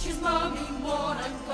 She's mommy more.